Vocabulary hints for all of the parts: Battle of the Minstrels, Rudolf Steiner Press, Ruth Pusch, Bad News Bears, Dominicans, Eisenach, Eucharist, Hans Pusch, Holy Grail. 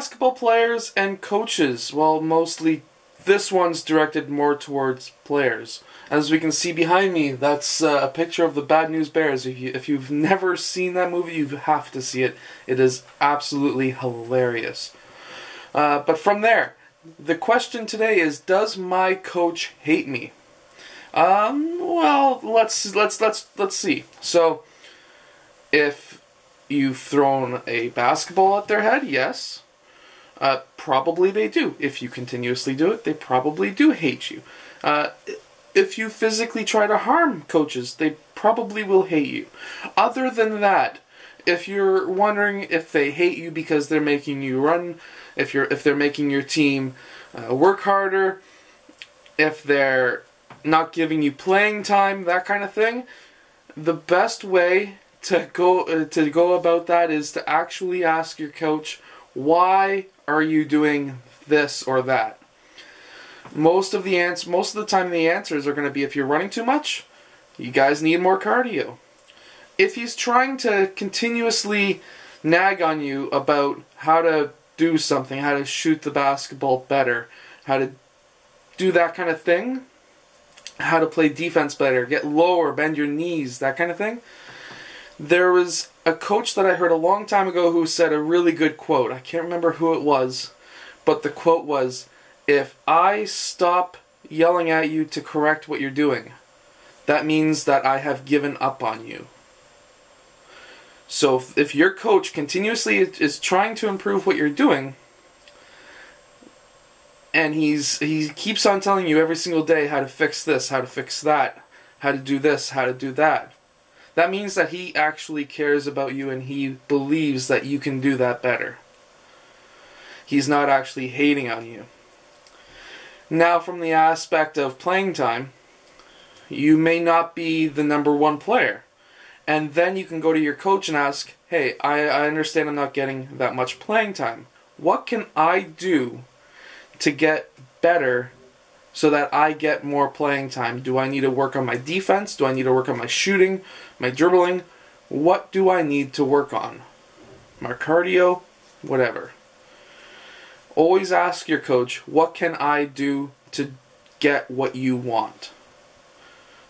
basketball players and coaches. Well, mostly this one's directed more towards players. As we can see behind me, that's a picture of the Bad News Bears. If you've never seen that movie, you have to see it. It is absolutely hilarious. But from there, the question today is, does my coach hate me? Well, let's see. So, if you've thrown a basketball at their head, yes. Probably they do. If you continuously do it, they probably do hate you. If you physically try to harm coaches, they probably will hate you. Other than that, if you're wondering if they hate you because they're making you run, if they're making your team work harder, if they're not giving you playing time, that kind of thing, the best way to go about that is to actually ask your coach, why are you doing this or that? Most of the time the answers are going to be, if you're running too much, you guys need more cardio. If he's trying to continuously nag on you about how to do something, how to shoot the basketball better, how to do that kind of thing, how to play defense better, get lower, bend your knees, that kind of thing. There was a coach that I heard a long time ago who said a really good quote. I can't remember who it was, but the quote was, if I stop yelling at you to correct what you're doing, that means that I have given up on you. So if your coach continuously is trying to improve what you're doing, and he keeps on telling you every single day how to fix this, how to fix that, how to do this, how to do that, that means that he actually cares about you and he believes that you can do that better. He's not actually hating on you. Now, from the aspect of playing time, you may not be the #1 player. And then you can go to your coach and ask, hey, I understand I'm not getting that much playing time. What can I do to get better so that I get more playing time? Do I need to work on my defense? Do I need to work on my shooting, my dribbling? What do I need to work on? My cardio? Whatever. Always ask your coach, what can I do to get what you want?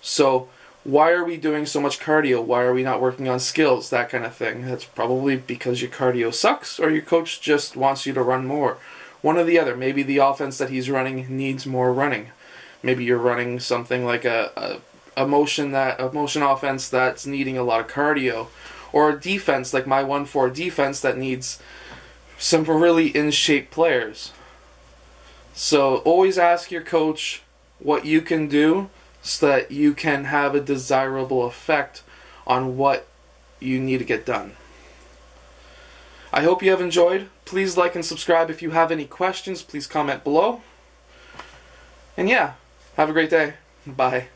So, why are we doing so much cardio? Why are we not working on skills? That kind of thing. That's probably because your cardio sucks, or your coach just wants you to run more. One or the other. Maybe the offense that he's running needs more running. Maybe you're running something like a motion offense that's needing a lot of cardio, or a defense like my 1-4 defense that needs some really in-shape players. So always ask your coach what you can do so that you can have a desirable effect on what you need to get done. I hope you have enjoyed. Please like and subscribe. If you have any questions, please comment below. And yeah, have a great day. Bye.